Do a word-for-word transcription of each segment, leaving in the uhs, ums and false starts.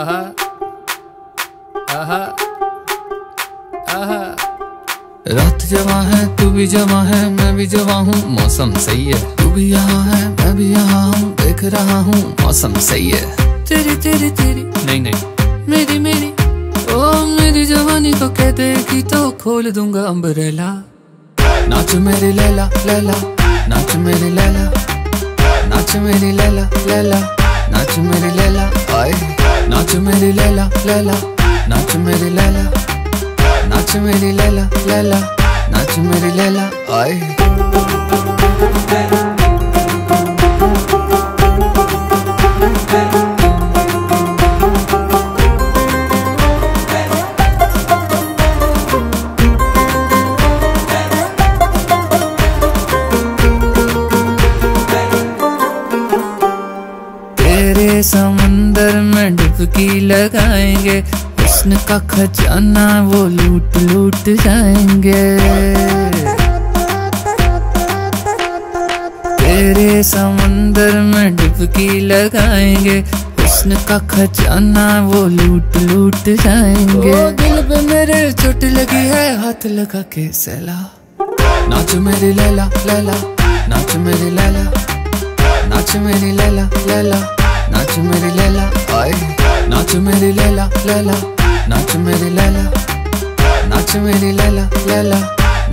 aha aha aha रात जवां है तू भी जवां है मैं भी जवां हूँ मौसम सही है। तू भी यहाँ है मैं भी यहाँ हूँ देख रहा हूँ मौसम सही है। तेरी तेरी तेरी नहीं नहीं मेरी मेरी ओ मेरी जवानी को कह दे कि तो खोल दूंगा अम्ब्रेला। नाच मेरी लैला लैला नाच मेरी लैला नाच मेरी लैला लैला नाच मेरी लैला आए नाच मेरी लैला लैला नाच मेरी लैला नाच मेरी लैला लैला नाच मेरी लैला आए। समंदर में डुबकी लगाएंगे कृष्ण का खजाना वो लूट लूट जाएंगे। तेरे समंदर में डुबकी लगाएंगे कृष्ण का खजाना वो लूट लूट जाएंगे। ओ दिल पे मेरे चोट लगी है हाथ लगा के सहला। नाच मेरी लैला लैला नाच मेरी लैला नाच मेरी लैला लैला नाच मेरी लैला आए नाच मेरी लैला लैला नाच मेरी लैला नाच मेरी लैला लैला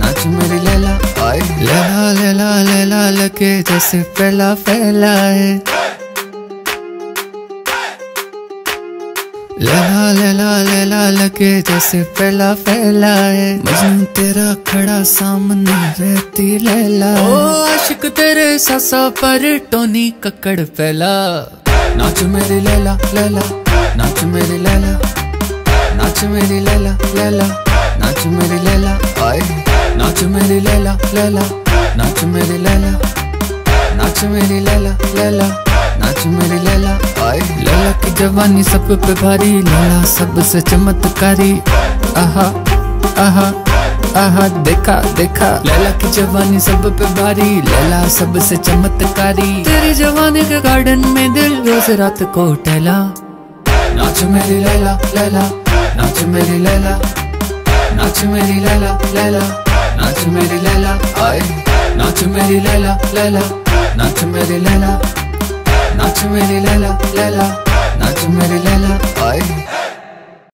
नाच मेरी लैला आए। लैला लैला लैला लगे जैसे फैला फैला है। लैला लैला लैला लगे जैसे फैला फैला है। मजनू तेरा खड़ा सामने रहती लैला। ओ आशिक तेरे सासा पर टोनी कक्कड़ फैला। नाच मेरी लैला लैला नाच मेरी लैला नाच मेरी लैला लैला नाच मेरी लैला आए नाच मेरी लैला लैला नाच मेरी लैला नाच मेरी लैला लैला नाच मेरी लैला आए। लैला की जवानी सब पे भारी लैला सबसे चमत्कारी आहा आहा आहा देखा देखा। लैला की जवानी सब पे भारी लैला सबसे चमत्कारी। तेरी जवानी के गार्डन में दिल रोज रात को टहला। नाच मेरी लैला लैला नाच मेरी लैला नाच मेरी लैला लैला नाच मेरी लैला आए नाच मेरी लैला लैला नाच मेरी लैला नाच मेरी लैला लैला नाच मेरी लैला।